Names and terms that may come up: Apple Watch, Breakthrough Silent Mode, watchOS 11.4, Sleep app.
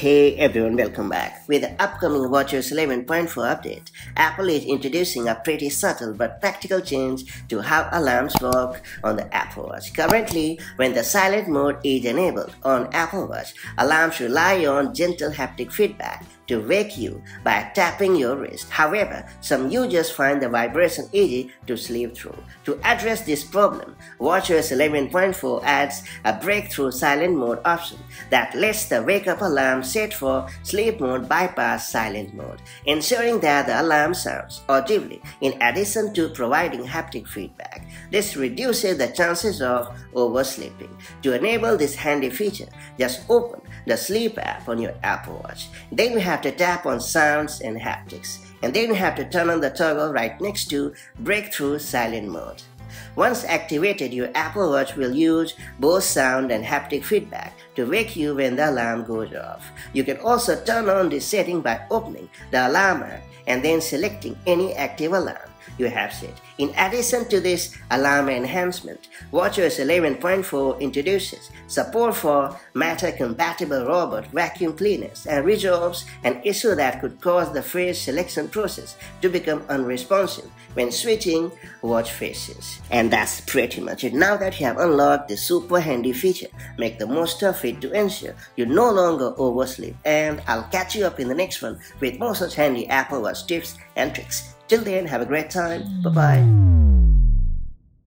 Hey everyone, welcome back. With the upcoming watchOS 11.4 update, Apple is introducing a pretty subtle but practical change to how alarms work on the Apple Watch. Currently, when the silent mode is enabled on Apple Watch, alarms rely on gentle haptic feedback to wake you by tapping your wrist. However, some users find the vibration easy to sleep through. To address this problem, watchOS 11.4 adds a breakthrough silent mode option that lets the wake-up alarm set for sleep mode bypass silent mode, ensuring that the alarm sounds audibly in addition to providing haptic feedback. This reduces the chances of oversleeping. To enable this handy feature, just open the Sleep app on your Apple Watch. Then you have to tap on Sounds and Haptics, and then you have to turn on the toggle right next to Breakthrough Silent Mode. Once activated, your Apple Watch will use both sound and haptic feedback to wake you when the alarm goes off. You can also turn on this setting by opening the alarm app and then selecting any active alarm you have set. In addition to this alarm enhancement, watchOS 11.4 introduces support for Matter-compatible robot vacuum cleaners and resolves an issue that could cause the face selection process to become unresponsive when switching watch faces. And that's pretty much it. Now that you have unlocked this super handy feature, make the most of it to ensure you no longer oversleep. And I'll catch you up in the next one with more such handy Apple Watch tips and tricks. Till then, have a great time. Bye-bye.